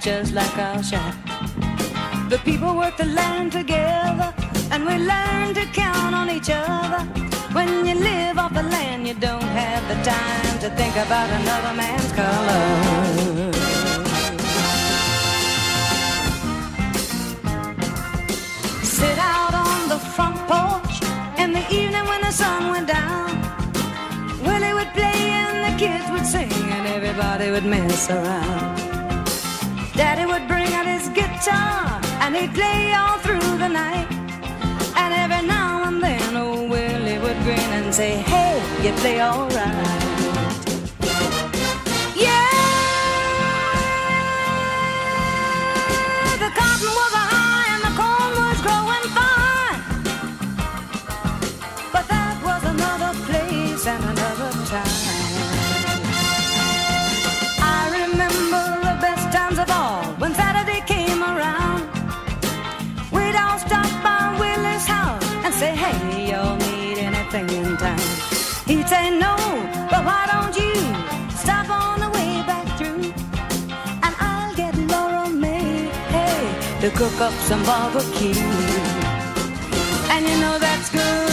just like our shop. The people work the land together, and we learn to count on each other. When you live off the land, you don't have the time to think about another man's color. Sit out on the front porch in the evening when the sun went down. Willie would play and the kids would sing and everybody would mess around. Daddy would bring out his guitar and he'd play all through the night. And every now and then old Willie would grin and say, hey, you play all right. Yeah, the cotton was high and the corn was growing fine. But that was another place and another time. I remember the best times of all when Saturday came around. We'd all stop by Willie's house and say, hey, y'all need anything in town? He'd say, no, but why don't you stop on the way back through? And I'll get Laura Mae, hey, to cook up some barbecue. And you know that's good.